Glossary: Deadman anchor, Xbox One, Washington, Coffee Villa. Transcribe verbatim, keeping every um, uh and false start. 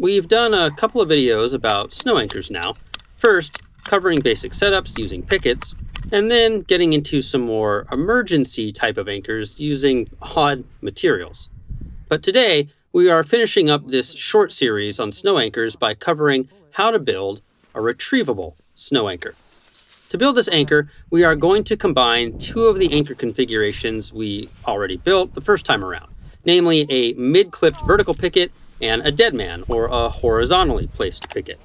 We've done a couple of videos about snow anchors now. First, covering basic setups using pickets, and then getting into some more emergency type of anchors using odd materials. But today, we are finishing up this short series on snow anchors by covering how to build a retrievable snow anchor. To build this anchor, we are going to combine two of the anchor configurations we already built the first time around, namely a mid-clipped vertical picket and a deadman, or a horizontally placed picket.